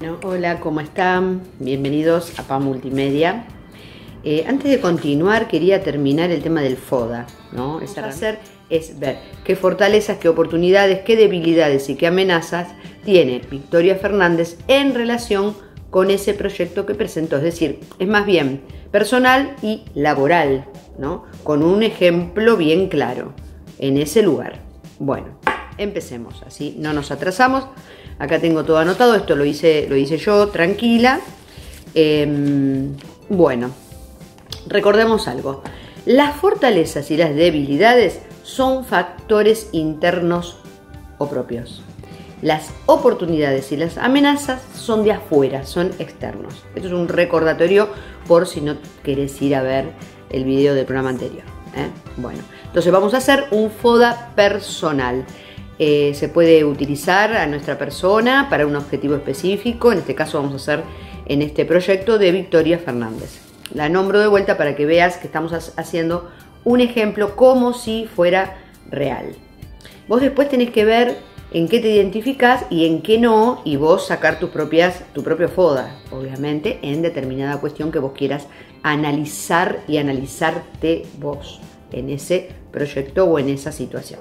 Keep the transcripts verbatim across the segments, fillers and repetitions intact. Bueno, hola, ¿cómo están? Bienvenidos a PAM Multimedia. Eh, antes de continuar, quería terminar el tema del FODA, ¿no? Lo que vamos a hacer es ver qué fortalezas, qué oportunidades, qué debilidades y qué amenazas tiene Victoria Fernández en relación con ese proyecto que presentó. Es decir, es más bien personal y laboral, ¿no? Con un ejemplo bien claro en ese lugar. Bueno, empecemos, así no nos atrasamos. Acá tengo todo anotado, esto lo hice, lo hice yo, tranquila. Eh, bueno, recordemos algo. Las fortalezas y las debilidades son factores internos o propios. Las oportunidades y las amenazas son de afuera, son externos. Esto es un recordatorio por si no querés ir a ver el video del programa anterior, ¿eh? Bueno, entonces vamos a hacer un FODA personal. Eh, se puede utilizar a nuestra persona para un objetivo específico. En este caso vamos a hacer en este proyecto de Victoria Fernández. La nombro de vuelta para que veas que estamos haciendo un ejemplo como si fuera real. Vos después tenés que ver en qué te identificás y en qué no, y vos sacar tus propias, tu propio FODA, obviamente, en determinada cuestión que vos quieras analizar y analizarte vos en ese proyecto o en esa situación.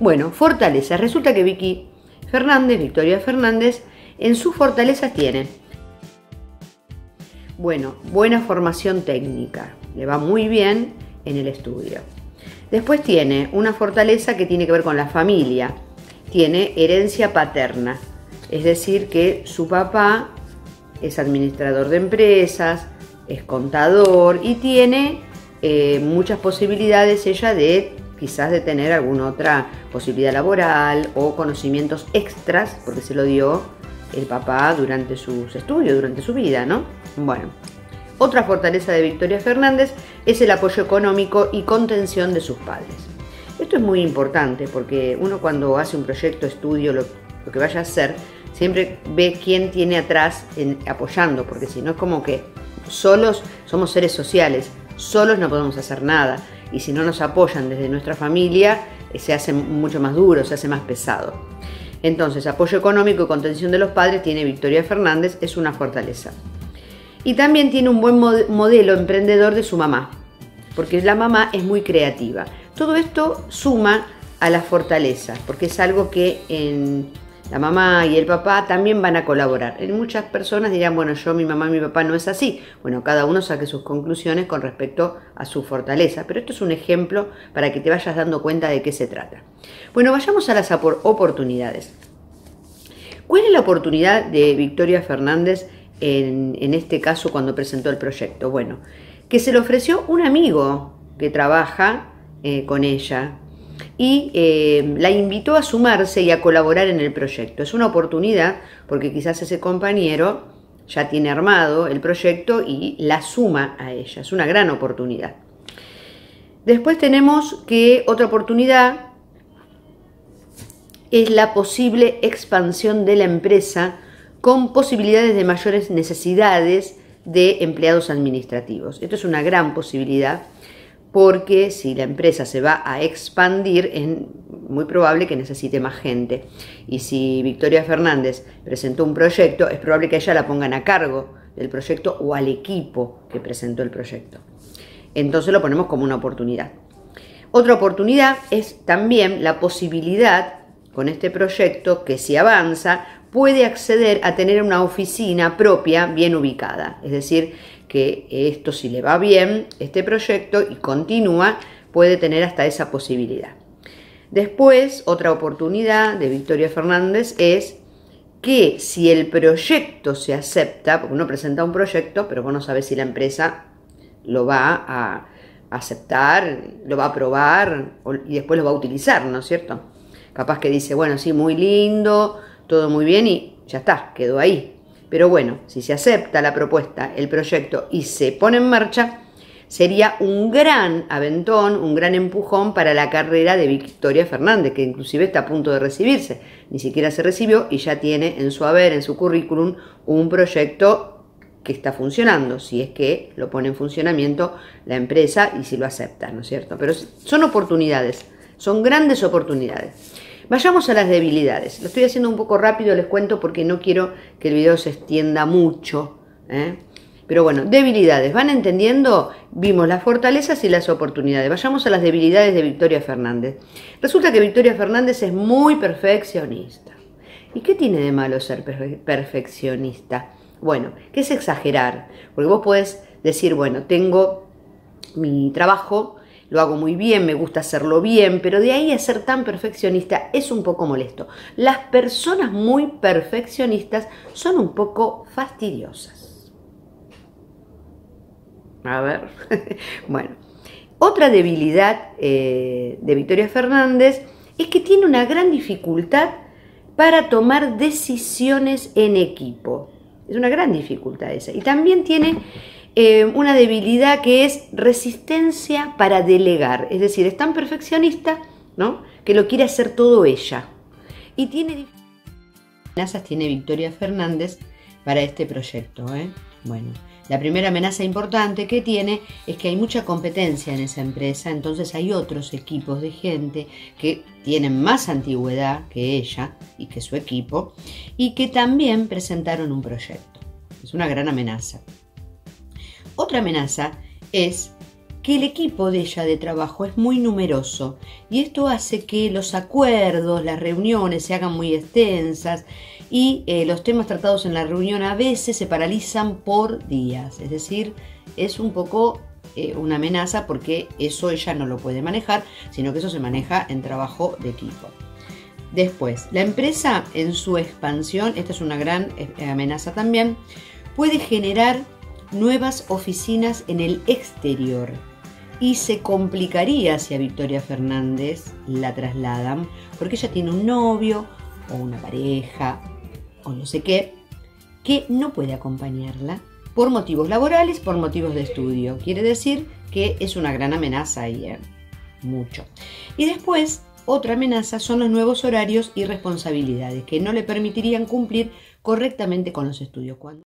Bueno, fortalezas. Resulta que Vicky Fernández, Victoria Fernández, en sus fortalezas tiene, bueno, buena formación técnica, le va muy bien en el estudio. Después tiene una fortaleza que tiene que ver con la familia, tiene herencia paterna, es decir que su papá es administrador de empresas, es contador y tiene eh, muchas posibilidades ella de quizás de tener alguna otra posibilidad laboral o conocimientos extras, porque se lo dio el papá durante sus estudios, durante su vida, ¿no? Bueno, otra fortaleza de Victoria Fernández es el apoyo económico y contención de sus padres. Esto es muy importante porque uno cuando hace un proyecto, estudio, lo, lo que vaya a hacer, siempre ve quién tiene atrás en, apoyando, porque si no es como que solos somos seres sociales, solos no podemos hacer nada. Y si no nos apoyan desde nuestra familia, se hace mucho más duro, se hace más pesado. Entonces, apoyo económico y contención de los padres tiene Victoria Fernández, es una fortaleza. Y también tiene un buen modelo emprendedor de su mamá, porque la mamá es muy creativa. Todo esto suma a las fortalezas, porque es algo que en la mamá y el papá también van a colaborar. En muchas personas dirán, bueno, yo, mi mamá, mi papá no es así. Bueno, cada uno saque sus conclusiones con respecto a su fortaleza. Pero esto es un ejemplo para que te vayas dando cuenta de qué se trata. Bueno, vayamos a las oportunidades. ¿Cuál es la oportunidad de Victoria Fernández en, en este caso cuando presentó el proyecto? Bueno, que se le ofreció un amigo que trabaja eh, con ella, y eh, la invitó a sumarse y a colaborar en el proyecto. Es una oportunidad porque quizás ese compañero ya tiene armado el proyecto y la suma a ella. Es una gran oportunidad. Después tenemos que otra oportunidad es la posible expansión de la empresa con posibilidades de mayores necesidades de empleados administrativos. Esto es una gran posibilidad, porque si la empresa se va a expandir, es muy probable que necesite más gente. Y si Victoria Fernández presentó un proyecto, es probable que a ella la pongan a cargo del proyecto o al equipo que presentó el proyecto. Entonces lo ponemos como una oportunidad. Otra oportunidad es también la posibilidad, con este proyecto, que si avanza, puede acceder a tener una oficina propia bien ubicada. Es decir, que esto, si le va bien, este proyecto, y continúa, puede tener hasta esa posibilidad. Después, otra oportunidad de Victoria Fernández es que si el proyecto se acepta, porque uno presenta un proyecto, pero vos no sabés si la empresa lo va a aceptar, lo va a aprobar y después lo va a utilizar, ¿no es cierto? Capaz que dice, bueno, sí, muy lindo, todo muy bien y ya está, quedó ahí. Pero bueno, si se acepta la propuesta, el proyecto, y se pone en marcha, sería un gran aventón, un gran empujón para la carrera de Victoria Fernández, que inclusive está a punto de recibirse. Ni siquiera se recibió y ya tiene en su haber, en su currículum, un proyecto que está funcionando, si es que lo pone en funcionamiento la empresa y si lo acepta, ¿no es cierto? Pero son oportunidades, son grandes oportunidades. Vayamos a las debilidades. Lo estoy haciendo un poco rápido, les cuento, porque no quiero que el video se extienda mucho, ¿eh? Pero bueno, debilidades. ¿Van entendiendo? Vimos las fortalezas y las oportunidades. Vayamos a las debilidades de Victoria Fernández. Resulta que Victoria Fernández es muy perfeccionista. ¿Y qué tiene de malo ser perfeccionista? Bueno, que es exagerar. Porque vos podés decir, bueno, tengo mi trabajo, lo hago muy bien, me gusta hacerlo bien, pero de ahí a ser tan perfeccionista es un poco molesto. Las personas muy perfeccionistas son un poco fastidiosas. A ver, bueno, otra debilidad eh, de Victoria Fernández es que tiene una gran dificultad para tomar decisiones en equipo. Es una gran dificultad esa. Y también tiene eh, una debilidad que es resistencia para delegar. Es decir, es tan perfeccionista, ¿no?, que lo quiere hacer todo ella. Y tiene amenazas, tiene Victoria Fernández para este proyecto, ¿eh? Bueno. La primera amenaza importante que tiene es que hay mucha competencia en esa empresa, entonces hay otros equipos de gente que tienen más antigüedad que ella y que su equipo y que también presentaron un proyecto. Es una gran amenaza. Otra amenaza es que el equipo de ella de trabajo es muy numeroso y esto hace que los acuerdos, las reuniones se hagan muy extensas y eh, los temas tratados en la reunión a veces se paralizan por días. Es decir, es un poco eh, una amenaza porque eso ella no lo puede manejar, sino que eso se maneja en trabajo de equipo. Después, la empresa en su expansión, esta es una gran amenaza también, puede generar nuevas oficinas en el exterior. Y se complicaría si a Victoria Fernández la trasladan, porque ella tiene un novio o una pareja o no sé qué, que no puede acompañarla por motivos laborales, por motivos de estudio. Quiere decir que es una gran amenaza y eh, mucho. Y después, otra amenaza son los nuevos horarios y responsabilidades, que no le permitirían cumplir correctamente con los estudios. Cuando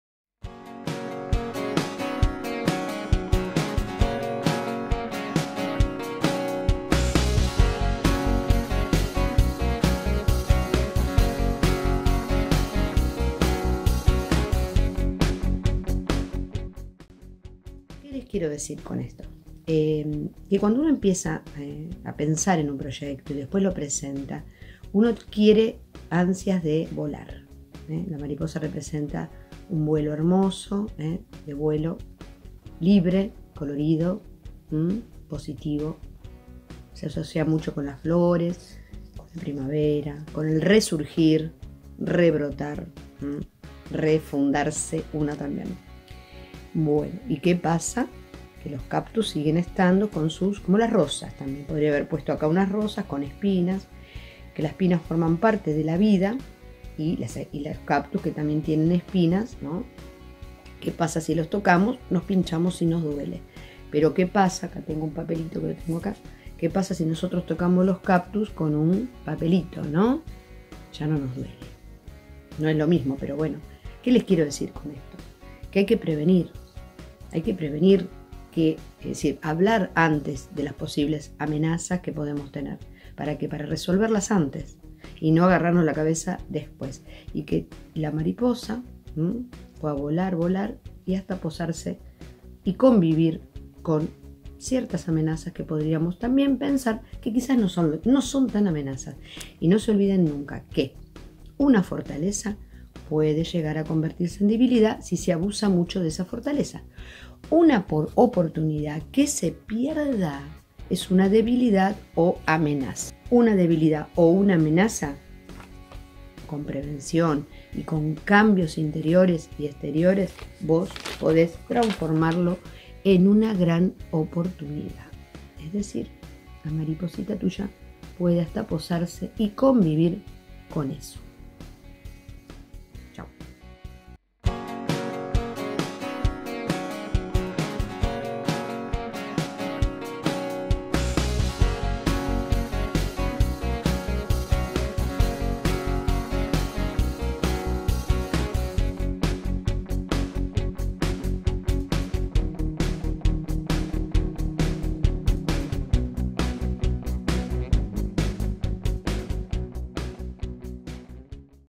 quiero decir con esto, eh, que cuando uno empieza eh, a pensar en un proyecto y después lo presenta, uno adquiere ansias de volar, ¿eh? La mariposa representa un vuelo hermoso, ¿eh? De vuelo libre, colorido, ¿m? positivo. Se asocia mucho con las flores, con la primavera, con el resurgir, rebrotar, ¿m? refundarse una también. Bueno, ¿y qué pasa? Que los cactus siguen estando con sus, como las rosas también, podría haber puesto acá unas rosas con espinas, que las espinas forman parte de la vida y, las, y los cactus que también tienen espinas, ¿no? ¿Qué pasa si los tocamos? Nos pinchamos y nos duele. Pero ¿qué pasa? Acá tengo un papelito que lo tengo acá. ¿Qué pasa si nosotros tocamos los cactus con un papelito, no? Ya no nos duele. No es lo mismo, pero bueno, ¿qué les quiero decir con esto? Que hay que prevenir, hay que prevenir que, es decir, hablar antes de las posibles amenazas que podemos tener, para que para resolverlas antes y no agarrarnos la cabeza después, y que la mariposa ¿m? pueda volar, volar y hasta posarse y convivir con ciertas amenazas que podríamos también pensar que quizás no son, no son tan amenazas. Y no se olviden nunca que una fortaleza puede llegar a convertirse en debilidad si se abusa mucho de esa fortaleza. Una por oportunidad que se pierda es una debilidad o amenaza. Una debilidad o una amenaza con prevención y con cambios interiores y exteriores, vos podés transformarlo en una gran oportunidad. Es decir, la mariposita tuya puede hasta posarse y convivir con eso.